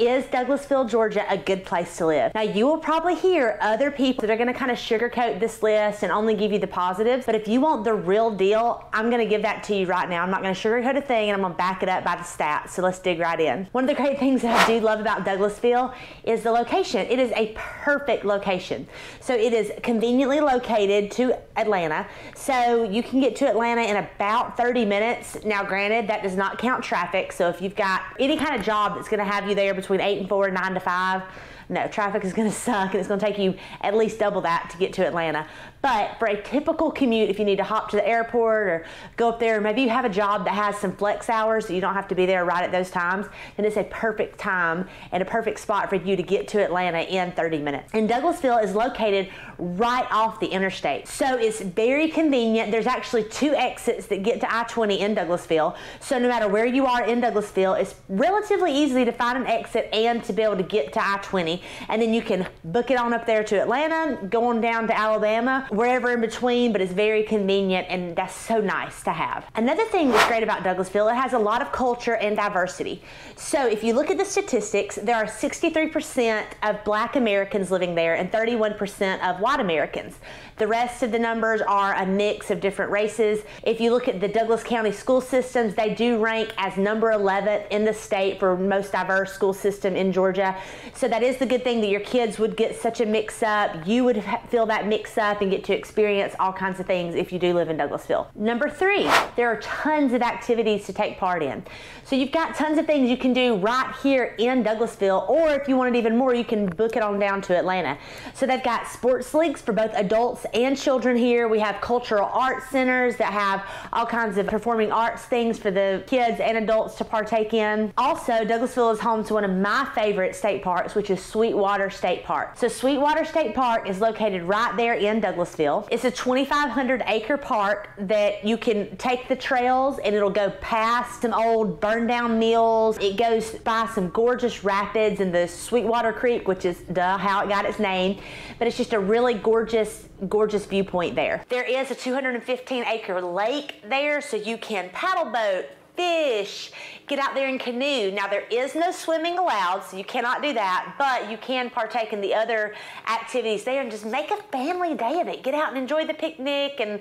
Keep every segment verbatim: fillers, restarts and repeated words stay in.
Is Douglasville, Georgia a good place to live? Now, you will probably hear other people that are gonna kind of sugarcoat this list and only give you the positives, but if you want the real deal, I'm gonna give that to you right now. I'm not gonna sugarcoat a thing, and I'm gonna back it up by the stats, so let's dig right in. One of the great things that I do love about Douglasville is the location. It is a perfect location. So it is conveniently located to Atlanta, so you can get to Atlanta in about thirty minutes. Now, granted, that does not count traffic, so if you've got any kind of job that's gonna have you there between Between eight and four, nine to five, no, traffic is gonna suck, and it's gonna take you at least double that to get to Atlanta. But for a typical commute, if you need to hop to the airport or go up there, maybe you have a job that has some flex hours so you don't have to be there right at those times, then it's a perfect time and a perfect spot for you to get to Atlanta in thirty minutes. And Douglasville is located right off the interstate, so it's very convenient. There's actually two exits that get to I twenty in Douglasville, so no matter where you are in Douglasville, it's relatively easy to find an exit and to be able to get to I twenty, and then you can book it on up there to Atlanta, go on down to Alabama, wherever in between, but it's very convenient, and that's so nice to have. Another thing that's great about Douglasville, it has a lot of culture and diversity. So if you look at the statistics, there are sixty-three percent of Black Americans living there and thirty-one percent of White Americans. The rest of the numbers are a mix of different races. If you look at the Douglas County school systems, they do rank as number eleventh in the state for most diverse school systems system in Georgia. So that is the good thing, that your kids would get such a mix up. You would feel that mix up and get to experience all kinds of things if you do live in Douglasville. Number three, there are tons of activities to take part in. So you've got tons of things you can do right here in Douglasville, or if you want it even more, you can book it on down to Atlanta. So they've got sports leagues for both adults and children here. We have cultural arts centers that have all kinds of performing arts things for the kids and adults to partake in. Also, Douglasville is home to one of my favorite state parks, which is Sweetwater State Park. So Sweetwater State Park is located right there in Douglasville. It's a twenty-five hundred acre park that you can take the trails, and it'll go past some old burned down mills. It goes by some gorgeous rapids in the Sweetwater Creek, which is duh how it got its name, but it's just a really gorgeous gorgeous viewpoint there. There is a two hundred fifteen acre lake there, so you can paddle boat, fish, get out there and canoe. Now, there is no swimming allowed, so you cannot do that, but you can partake in the other activities there and just make a family day of it. Get out and enjoy the picnic and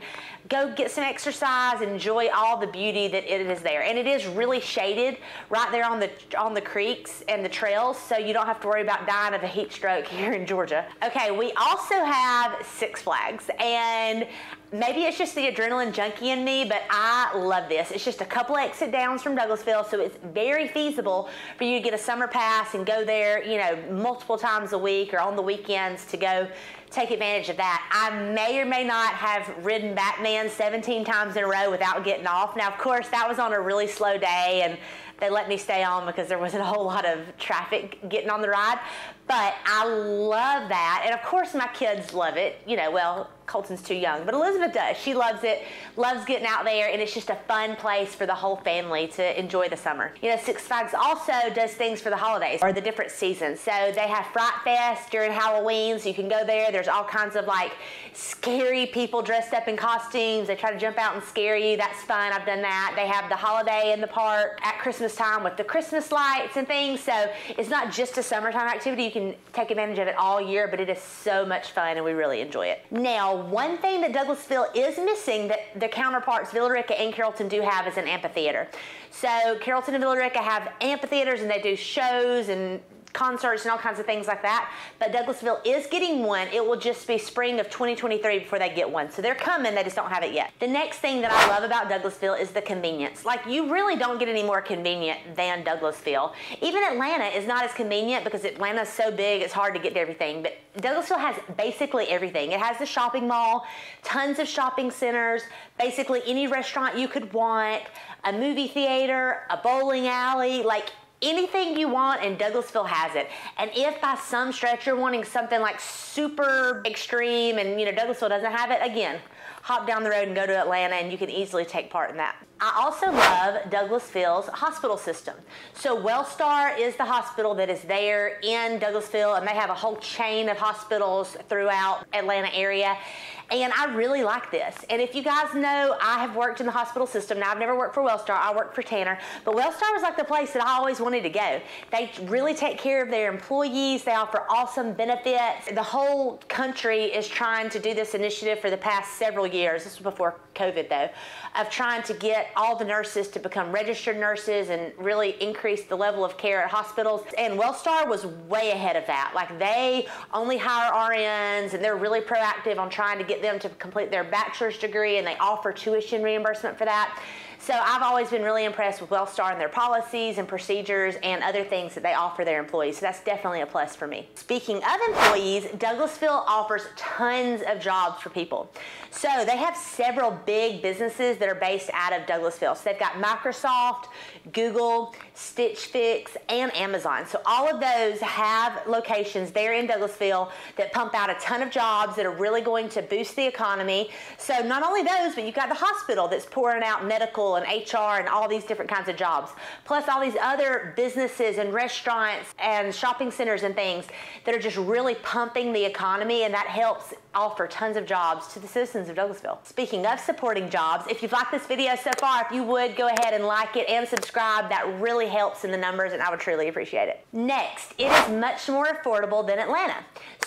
go get some exercise, enjoy all the beauty that it is there. And it is really shaded right there on the on the creeks and the trails, so you don't have to worry about dying of a heat stroke here in Georgia. Okay, we also have Six Flags, and maybe it's just the adrenaline junkie in me, but I love this. It's just a couple exits downs from Douglasville, so it's very feasible for you to get a summer pass and go there, you know, multiple times a week or on the weekends to go take advantage of that. I may or may not have ridden Batman seventeen times in a row without getting off. Now, of course, that was on a really slow day, and they let me stay on because there wasn't a whole lot of traffic getting on the ride, but I love that. And of course, my kids love it. You know, well, Colton's too young, but Elizabeth does. She loves it, loves getting out there, and it's just a fun place for the whole family to enjoy the summer. You know, Six Flags also does things for the holidays or the different seasons. So they have Fright Fest during Halloween, so you can go there. There's all kinds of like scary people dressed up in costumes. They try to jump out and scare you. That's fun. I've done that. They have the holiday in the park at Christmas time with the Christmas lights and things. So it's not just a summertime activity. You can take advantage of it all year, but it is so much fun, and we really enjoy it. Now, one thing that Douglasville is missing that the counterparts Villa Rica and Carrollton do have is an amphitheater. So Carrollton and Villa Rica have amphitheaters, and they do shows and concerts and all kinds of things like that, but Douglasville is getting one. It will just be spring of twenty twenty-three before they get one, so they're coming, they just don't have it yet. The next thing that I love about Douglasville is the convenience. Like, you really don't get any more convenient than Douglasville. Even Atlanta is not as convenient because Atlanta is so big, it's hard to get to everything, but Douglasville has basically everything. It has the shopping mall, tons of shopping centers, basically any restaurant you could want, a movie theater, a bowling alley, like anything you want, and Douglasville has it. And if by some stretch you're wanting something like super extreme and, you know, Douglasville doesn't have it, again, hop down the road and go to Atlanta, and you can easily take part in that. I also love Douglasville's hospital system. So Wellstar is the hospital that is there in Douglasville, and they have a whole chain of hospitals throughout Atlanta area. And I really like this. And if you guys know, I have worked in the hospital system. Now, I've never worked for Wellstar. I worked for Tanner. But Wellstar was like the place that I always wanted to go. They really take care of their employees. They offer awesome benefits. The whole country is trying to do this initiative for the past several years. This was before COVID, though, of trying to get all the nurses to become registered nurses and really increase the level of care at hospitals. And Wellstar was way ahead of that. Like, they only hire R Ns, and they're really proactive on trying to get them to complete their bachelor's degree, and they offer tuition reimbursement for that. So I've always been really impressed with Wellstar and their policies and procedures and other things that they offer their employees. So that's definitely a plus for me. Speaking of employees, Douglasville offers tons of jobs for people. So they have several big businesses that are based out of Douglasville. So they've got Microsoft, Google, Stitch Fix, and Amazon. So all of those have locations there in Douglasville that pump out a ton of jobs that are really going to boost the economy. So not only those, but you've got the hospital that's pouring out medical and H R and all these different kinds of jobs, plus all these other businesses and restaurants and shopping centers and things that are just really pumping the economy, and that helps offer tons of jobs to the citizens of Douglasville. Speaking of supporting jobs, if you've liked this video so far, if you would go ahead and like it and subscribe, that really helps in the numbers, and I would truly appreciate it. Next, it is much more affordable than Atlanta.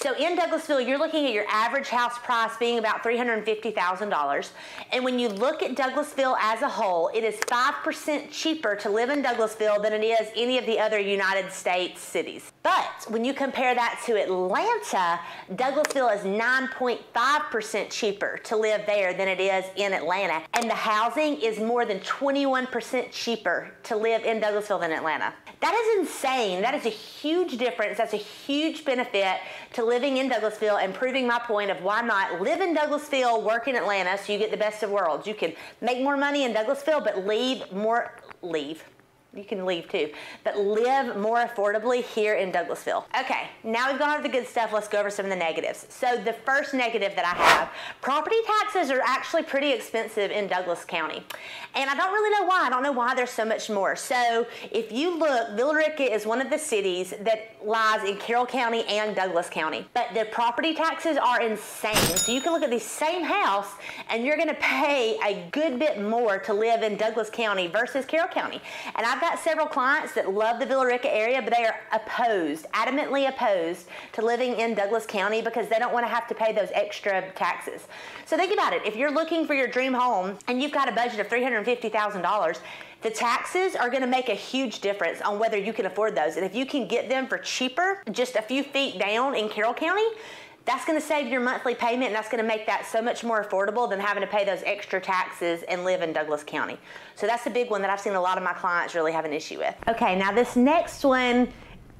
So in Douglasville, you're looking at your average house price being about three hundred fifty thousand dollars, and when you look at Douglasville as a whole, it is five percent cheaper to live in Douglasville than it is any of the other United States cities. But when you compare that to Atlanta, Douglasville is nine point five percent cheaper to live there than it is in Atlanta. And the housing is more than twenty-one percent cheaper to live in Douglasville than Atlanta. That is insane. That is a huge difference. That's a huge benefit to living in Douglasville and proving my point of why not live in Douglasville, work in Atlanta, so you get the best of worlds. You can make more money in Douglasville, but leave more, leave, you can leave too, but live more affordably here in Douglasville. Okay, now we've gone over the good stuff, let's go over some of the negatives. So the first negative that I have, property taxes are actually pretty expensive in Douglas County. And I don't really know why, I don't know why there's so much more. So if you look, Villa Rica is one of the cities that lies in Carroll County and Douglas County, but the property taxes are insane. So you can look at the same house and you're gonna pay a good bit more to live in Douglas County versus Carroll County. And I've got several clients that love the Villa Rica area, but they are opposed, adamantly opposed to living in Douglas County because they don't want to have to pay those extra taxes. So think about it. If you're looking for your dream home and you've got a budget of three hundred fifty thousand dollars, the taxes are going to make a huge difference on whether you can afford those. And if you can get them for cheaper, just a few feet down in Carroll County, that's going to save your monthly payment, and that's going to make that so much more affordable than having to pay those extra taxes and live in Douglas County. So that's a big one that I've seen a lot of my clients really have an issue with. Okay, now this next one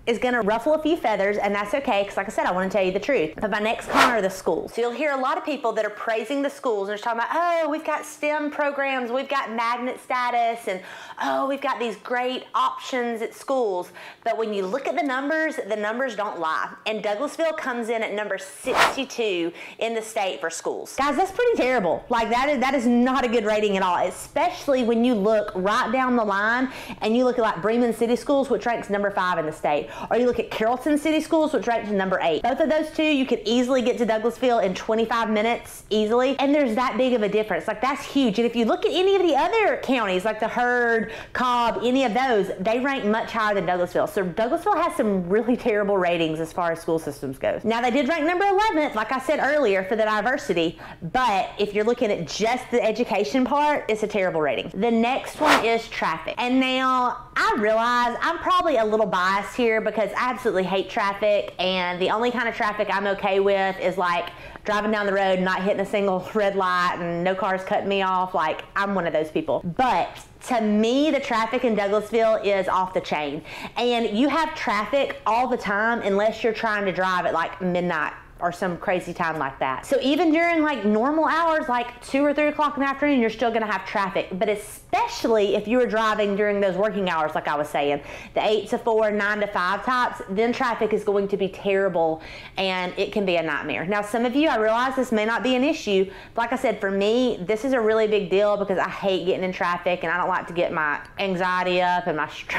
is going to ruffle a few feathers, and that's okay, because like I said, I want to tell you the truth. But my next con are the schools. So you'll hear a lot of people that are praising the schools, and they're talking about, oh, we've got STEM programs, we've got magnet status, and oh, we've got these great options at schools. But when you look at the numbers, the numbers don't lie. And Douglasville comes in at number sixty-two in the state for schools. Guys, that's pretty terrible. Like, that is, that is not a good rating at all, especially when you look right down the line, and you look at like Bremen City Schools, which ranks number five in the state. Or you look at Carrollton City Schools, which ranks number eight. Both of those two, you could easily get to Douglasville in twenty-five minutes, easily. And there's that big of a difference. Like, that's huge. And if you look at any of the other counties, like the Heard, Cobb, any of those, they rank much higher than Douglasville. So Douglasville has some really terrible ratings as far as school systems goes. Now, they did rank number eleventh, like I said earlier, for the diversity. But if you're looking at just the education part, it's a terrible rating. The next one is traffic. And now, I realize I'm probably a little biased here, because I absolutely hate traffic, and the only kind of traffic I'm okay with is like driving down the road and not hitting a single red light and no cars cutting me off. Like, I'm one of those people. But to me, the traffic in Douglasville is off the chain, and you have traffic all the time unless you're trying to drive at like midnight or some crazy time like that. So even during like normal hours, like two or three o'clock in the afternoon, you're still gonna have traffic. But especially if you were driving during those working hours, like I was saying, the eight to four, nine to five types, then traffic is going to be terrible and it can be a nightmare. Now, some of you, I realize this may not be an issue, but like I said, for me, this is a really big deal because I hate getting in traffic and I don't like to get my anxiety up and my, str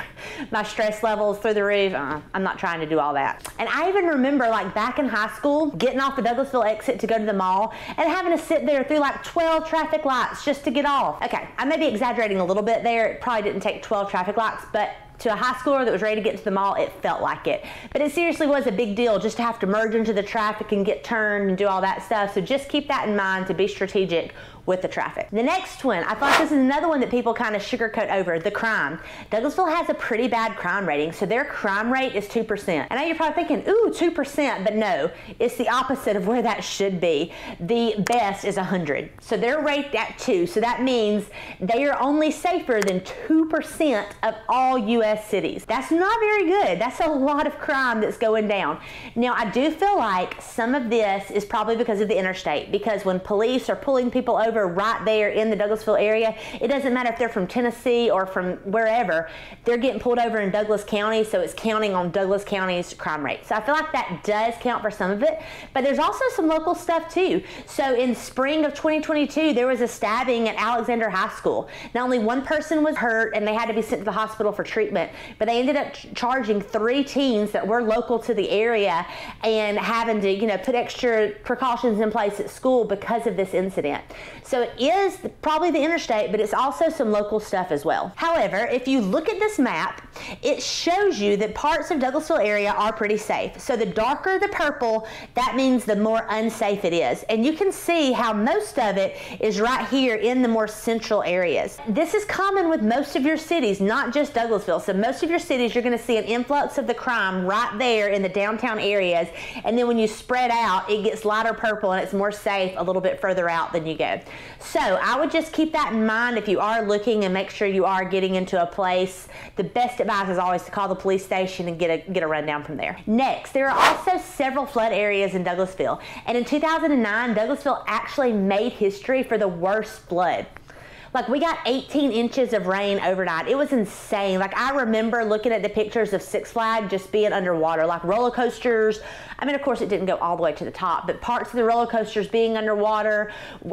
my stress levels through the roof. Uh, I'm not trying to do all that. And I even remember like back in high school, getting off the Douglasville exit to go to the mall and having to sit there through like twelve traffic lights just to get off. Okay, I may be exaggerating a little bit there. It probably didn't take twelve traffic lights, but to a high schooler that was ready to get to the mall, it felt like it. But it seriously was a big deal just to have to merge into the traffic and get turned and do all that stuff. So just keep that in mind to be strategic with the traffic. The next one, I thought this is another one that people kind of sugarcoat over, the crime. Douglasville has a pretty bad crime rating, so their crime rate is two percent. I know you're probably thinking, ooh, two percent, but no, it's the opposite of where that should be. The best is one hundred. So they're rated at two, so that means they are only safer than two percent of all U S cities. That's not very good. That's a lot of crime that's going down. Now, I do feel like some of this is probably because of the interstate, because when police are pulling people over right there in the Douglasville area, it doesn't matter if they're from Tennessee or from wherever, they're getting pulled over in Douglas County, so it's counting on Douglas County's crime rate. So I feel like that does count for some of it, but there's also some local stuff too. So in spring of twenty twenty-two, there was a stabbing at Alexander High School. Not only one person was hurt and they had to be sent to the hospital for treatment, but they ended up charging three teens that were local to the area and having to, you know, put extra precautions in place at school because of this incident. So it is probably the interstate, but it's also some local stuff as well. However, if you look at this map, it shows you that parts of Douglasville area are pretty safe. So the darker the purple, that means the more unsafe it is. And you can see how most of it is right here in the more central areas. This is common with most of your cities, not just Douglasville. So most of your cities, you're gonna see an influx of the crime right there in the downtown areas. And then when you spread out, it gets lighter purple and it's more safe a little bit further out than you go. So I would just keep that in mind if you are looking, and make sure you are getting into a place. The best advice is always to call the police station and get a, get a rundown from there. Next, there are also several flood areas in Douglasville. And in two thousand nine, Douglasville actually made history for the worst flood. Like, we got eighteen inches of rain overnight. It was insane. Like, I remember looking at the pictures of Six Flags just being underwater, like roller coasters. I mean, of course, it didn't go all the way to the top, but parts of the roller coasters being underwater.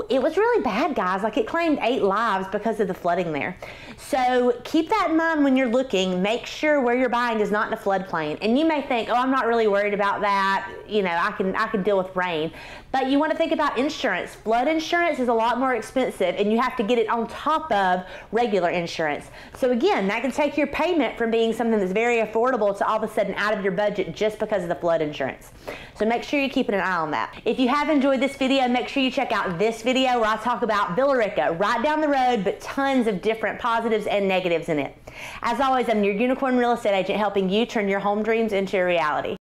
It was really bad, guys. Like, it claimed eight lives because of the flooding there. So keep that in mind when you're looking. Make sure where you're buying is not in a floodplain. And you may think, oh, I'm not really worried about that. You know, I can, I can deal with rain. But you want to think about insurance. Flood insurance is a lot more expensive, and you have to get it on top of regular insurance. So again, that can take your payment from being something that's very affordable to all of a sudden out of your budget just because of the flood insurance. So make sure you're keeping an eye on that. If you have enjoyed this video, make sure you check out this video where I talk about Villa Rica, right down the road, but tons of different positives and negatives in it. As always, I'm your unicorn real estate agent helping you turn your home dreams into a reality.